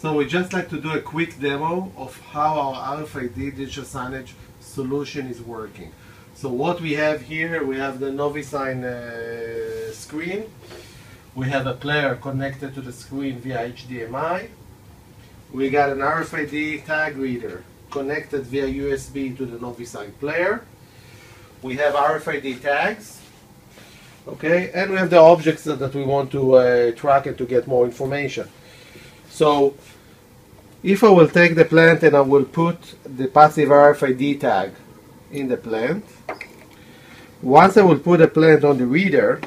So we just like to do a quick demo of how our RFID digital signage solution is working. So what we have here, we have the NoviSign screen. We have a player connected to the screen via HDMI. We got an RFID tag reader connected via USB to the NoviSign player. We have RFID tags. Okay, and we have the objects that we want to track and to get more information. So if I will take the plant and I will put the passive RFID tag in the plant, once I will put the plant on the reader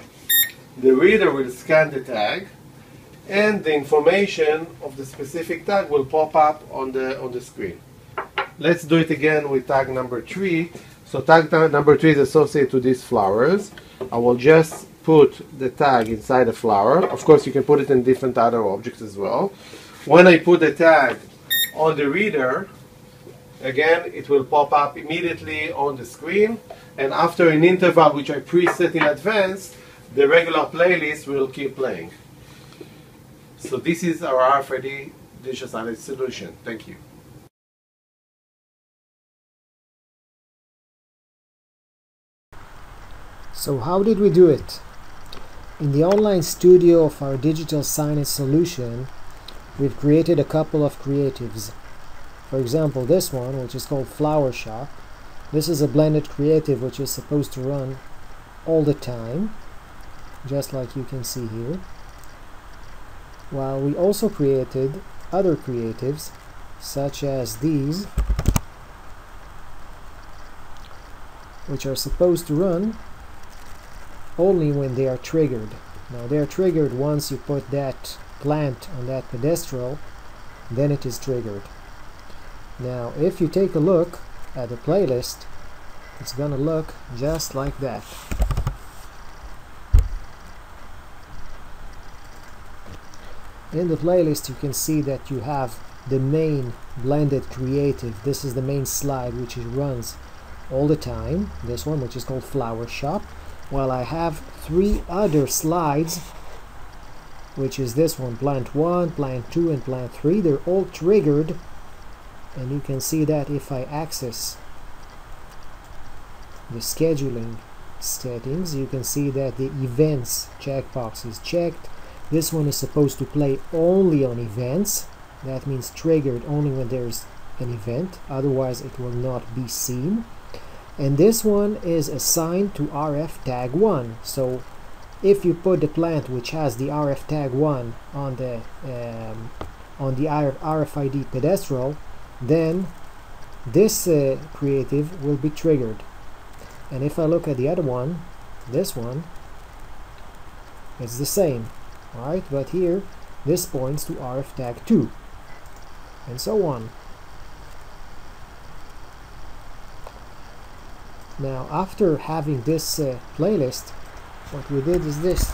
will scan the tag and the information of the specific tag will pop up on the screen. Let's do it again with tag number 3. So tag number 3 is associated to these flowers. I will just put the tag inside the flower. Of course, you can put it in different other objects as well. When I put the tag on the reader, again, it will pop up immediately on the screen. And after an interval, which I preset in advance, the regular playlist will keep playing. So this is our RFID digital signage solution. Thank you. So how did we do it? In the online studio of our digital signage solution, we've created a couple of creatives. For example, this one, which is called Flower Shop. This is a blended creative which is supposed to run all the time, just like you can see here. While we also created other creatives, such as these, which are supposed to run only when they are triggered. Now they are triggered once you put that plant on that pedestal, then it is triggered. Now if you take a look at the playlist, it's gonna look just like that. In the playlist you can see that you have the main blended creative. This is the main slide which it runs all the time, this one which is called Flower Shop, while I have 3 other slides, which is this one, plant 1, plant 2 and plant 3. They're all triggered, and you can see that if I access the scheduling settings, you can see that the events checkbox is checked. This one is supposed to play only on events. That means triggered only when there's an event, otherwise it will not be seen. And this one is assigned to RF tag 1. So if you put the plant which has the RF tag 1 on the RFID pedestal, then this creative will be triggered. And if I look at the other one, this one, it's the same, right? But here, this points to RF tag 2, and so on. Now, after having this playlist, what we did is this,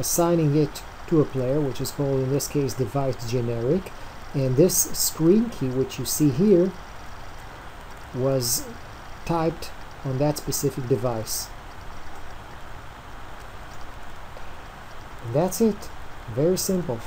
assigning it to a player, which is called, in this case, device generic, and this screen key, which you see here, was typed on that specific device. And that's it. Very simple.